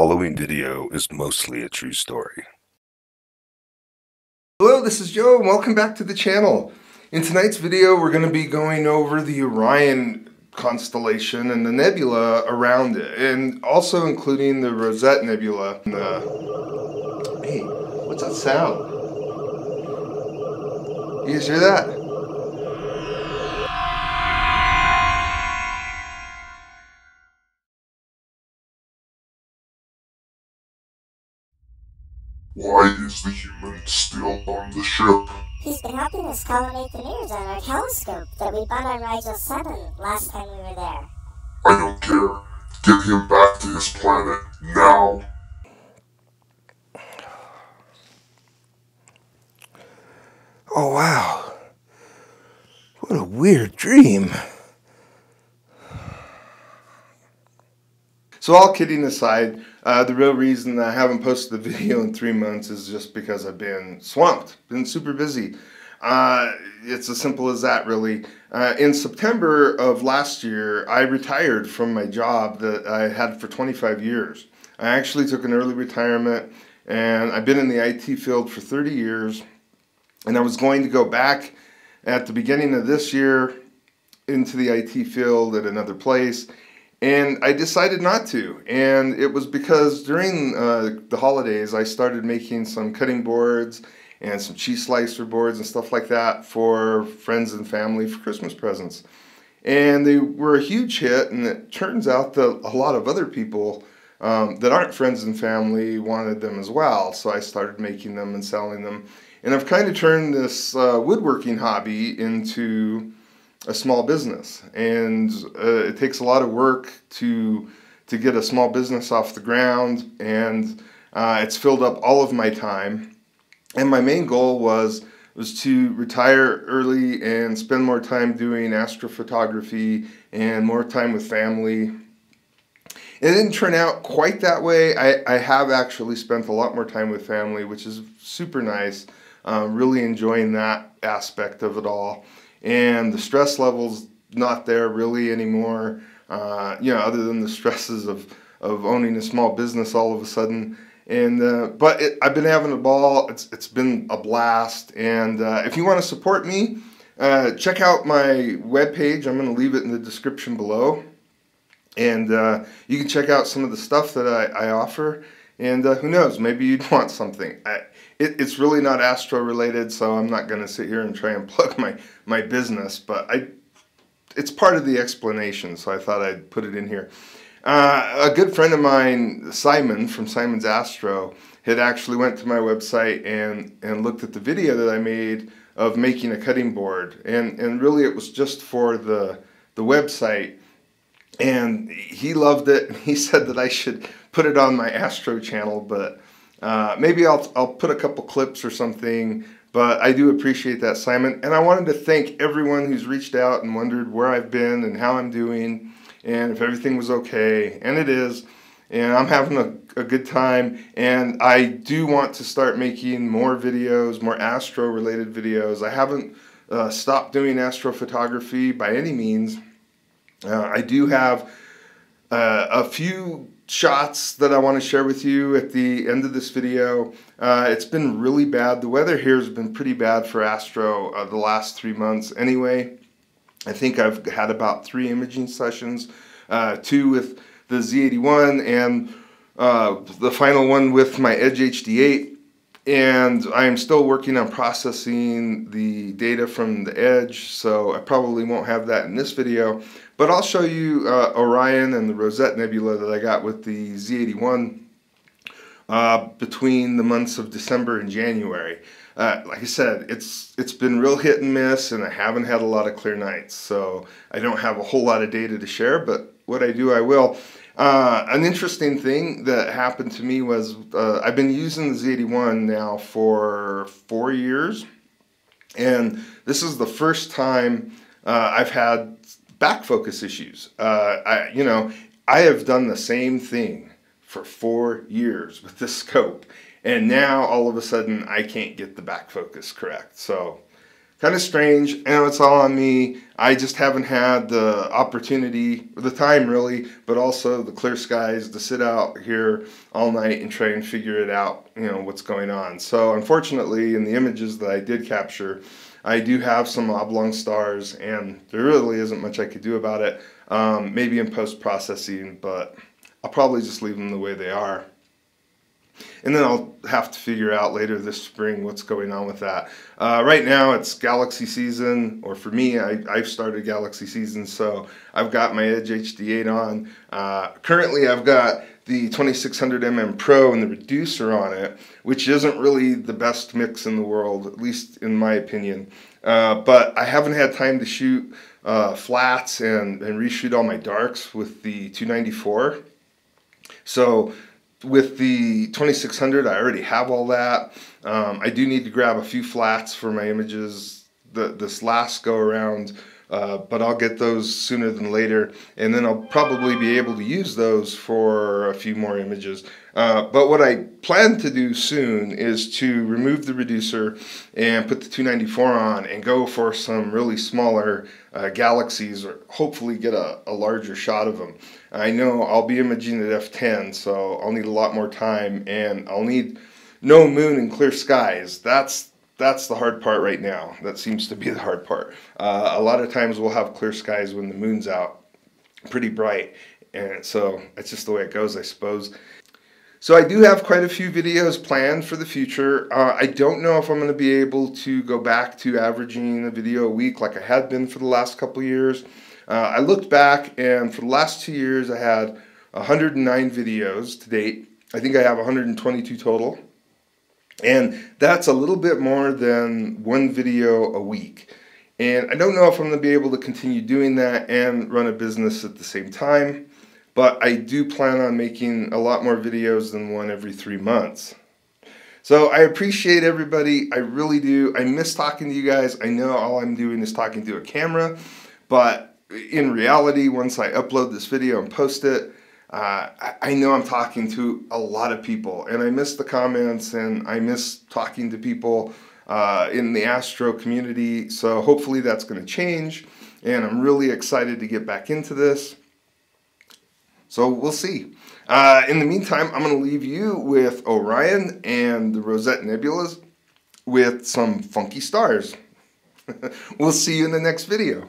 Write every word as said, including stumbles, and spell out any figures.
following video is mostly a true story. Hello, this is Joe and welcome back to the channel. In tonight's video, we're going to be going over the Orion constellation and the nebula around it, and also including the Rosette Nebula. And the... Hey, what's that sound? You guys hear that? Why is the human still on the ship? He's been helping us collimate the mirrors on our telescope that we bought on Rigel seven last time we were there. I don't care. Get him back to his planet, now! Oh wow, what a weird dream. So all kidding aside, uh, the real reason I haven't posted the video in three months is just because I've been swamped, been super busy. Uh, it's as simple as that, really. Uh, in September of last year, I retired from my job that I had for twenty-five years. I actually took an early retirement, and I've been in the I T field for thirty years. And I was going to go back at the beginning of this year into the I T field at another place, and I decided not to. And it was because during uh, the holidays, I started making some cutting boards and some cheese slicer boards and stuff like that for friends and family for Christmas presents. And they were a huge hit, and it turns out that a lot of other people um, that aren't friends and family wanted them as well. So I started making them and selling them. And I've kind of turned this uh, woodworking hobby into a small business, and uh, it takes a lot of work to to get a small business off the ground, and uh, it's filled up all of my time. And my main goal was was to retire early and spend more time doing astrophotography and more time with family. It didn't turn out quite that way. I, I have actually spent a lot more time with family, which is super nice. Uh, really enjoying that aspect of it all, and the stress level's not there really anymore, uh, you know, other than the stresses of, of owning a small business all of a sudden. And uh, but it, I've been having a ball. It's, it's been a blast, and uh, if you want to support me, uh, check out my webpage. I'm going to leave it in the description below, and uh, you can check out some of the stuff that I, I offer. And uh, who knows, maybe you'd want something. I, it, it's really not astro related, so I'm not going to sit here and try and plug my, my business, but I, it's part of the explanation, so I thought I'd put it in here. Uh, a good friend of mine, Simon, from Simon's Astro, had actually went to my website and, and looked at the video that I made of making a cutting board. And, and really it was just for the, the website. And he loved it. He said that I should put it on my Astro channel, but uh, maybe I'll, I'll put a couple clips or something. But I do appreciate that, Simon. And I wanted to thank everyone who's reached out and wondered where I've been and how I'm doing and if everything was okay. And it is. And I'm having a, a good time. And I do want to start making more videos, more Astro-related videos. I haven't uh, stopped doing astrophotography by any means. Uh, I do have uh, a few shots that I want to share with you at the end of this video. Uh, it's been really bad. The weather here has been pretty bad for astro uh, the last three months anyway. I think I've had about three imaging sessions, uh, two with the Z eighty-one and uh, the final one with my Edge H D eight. And I am still working on processing the data from the Edge, so I probably won't have that in this video. But I'll show you uh, Orion and the Rosette Nebula that I got with the Z eighty-one uh, between the months of December and January. Uh, like I said, it's it's been real hit and miss, and I haven't had a lot of clear nights, so I don't have a whole lot of data to share, but what I do, I will. Uh, an interesting thing that happened to me was uh, I've been using the Z eighty-one now for four years, and this is the first time uh, I've had back focus issues. Uh, I, you know, I have done the same thing for four years with this scope, and now all of a sudden I can't get the back focus correct. So kind of strange. I know it's all on me. I just haven't had the opportunity, or the time really, but also the clear skies to sit out here all night and try and figure it out, you know, what's going on. So unfortunately, in the images that I did capture, I do have some oblong stars, and there really isn't much I could do about it. Um, maybe in post-processing, but I'll probably just leave them the way they are. And then I'll have to figure out later this spring what's going on with that. Uh, right now it's galaxy season, or for me, I, I've started galaxy season, so I've got my Edge H D eight on. Uh, currently I've got the twenty-six hundred millimeter Pro and the reducer on it, which isn't really the best mix in the world, at least in my opinion. Uh, but I haven't had time to shoot uh, flats and, and reshoot all my darks with the two ninety-four. So with the twenty-six hundred, I already have all that. Um, I do need to grab a few flats for my images the, this last go around, uh, but I'll get those sooner than later, and then I'll probably be able to use those for a few more images. Uh, but what I plan to do soon is to remove the reducer and put the two ninety-four on and go for some really smaller uh, galaxies, or hopefully get a, a larger shot of them. I know I'll be imaging at F ten, so I'll need a lot more time, and I'll need no moon and clear skies. That's that's the hard part right now. That seems to be the hard part. Uh, a lot of times we'll have clear skies when the moon's out, pretty bright, and so that's just the way it goes, I suppose. So I do have quite a few videos planned for the future. Uh, I don't know if I'm going to be able to go back to averaging a video a week like I had been for the last couple of years. Uh, I looked back, and for the last two years I had one hundred nine videos to date. I think I have one hundred twenty-two total. And that's a little bit more than one video a week. And I don't know if I'm going to be able to continue doing that and run a business at the same time. But I do plan on making a lot more videos than one every three months. So I appreciate everybody. I really do. I miss talking to you guys. I know all I'm doing is talking to a camera, but in reality, once I upload this video and post it, uh, I know I'm talking to a lot of people, and I miss the comments, and I miss talking to people uh, in the Astro community. So hopefully that's going to change, and I'm really excited to get back into this. So we'll see. Uh, in the meantime, I'm going to leave you with Orion and the Rosette Nebulas with some funky stars. We'll see you in the next video.